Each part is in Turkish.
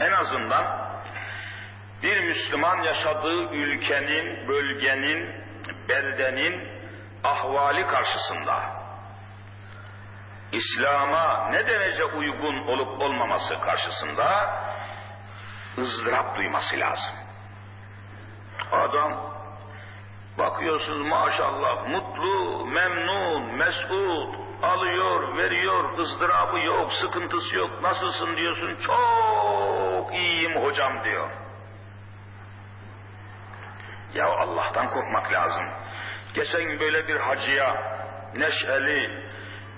en azından bir Müslüman yaşadığı ülkenin, bölgenin, beldenin ahvali karşısında İslam'a ne derece uygun olup olmaması karşısında ızdırap duyması lazım. Adam bakıyorsunuz maşallah mutlu, memnun, mesut, alıyor, veriyor, ızdırabı yok, sıkıntısı yok, nasılsın diyorsun, çok iyiyim hocam diyor. Ya Allah'tan korkmak lazım. Geçen böyle bir hacıya neşeli,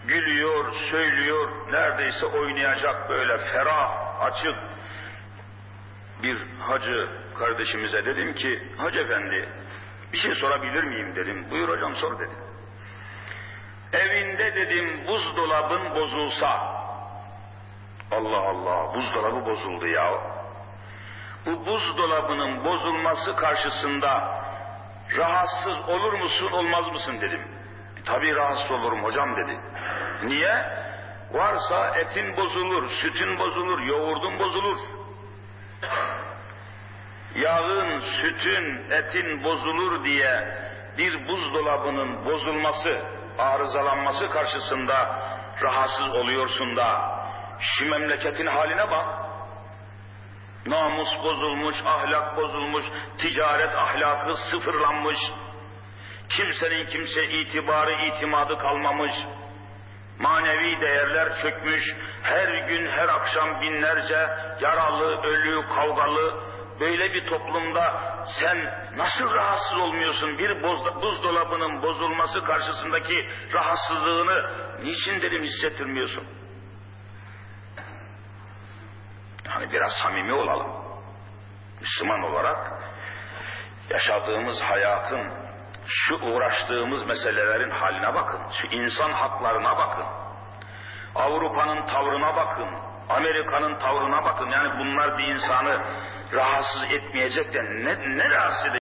gülüyor, söylüyor, neredeyse oynayacak böyle ferah, açık bir hacı kardeşimize dedim ki, hacı efendi bir şey sorabilir miyim dedim. Buyur hocam sor dedi. Evinde dedim buzdolabın bozulsa, Allah Allah buzdolabı bozuldu ya. Bu buzdolabının bozulması karşısında rahatsız olur musun olmaz mısın dedim. Tabii rahatsız olurum hocam dedi. Niye? Varsa etin bozulur, sütün bozulur, yoğurdun bozulur. Yağın, sütün, etin bozulur diye bir buzdolabının bozulması, arızalanması karşısında rahatsız oluyorsun da şu memleketin haline bak. Namus bozulmuş, ahlak bozulmuş, ticaret ahlakı sıfırlanmış. Kimsenin kimseye itibarı, itimadı kalmamış. Manevi değerler çökmüş. Her gün, her akşam binlerce yaralı, ölü, kavgalı. Böyle bir toplumda sen nasıl rahatsız olmuyorsun? Bir buzdolabının bozulması karşısındaki rahatsızlığını niçin dedim hissettirmiyorsun? Hani biraz samimi olalım. Müslüman olarak yaşadığımız hayatın, şu uğraştığımız meselelerin haline bakın. Şu insan haklarına bakın. Avrupa'nın tavrına bakın. Amerika'nın tavrına bakın. Yani bunlar bir insanı rahatsız etmeyecek de ne rahatsız edecek?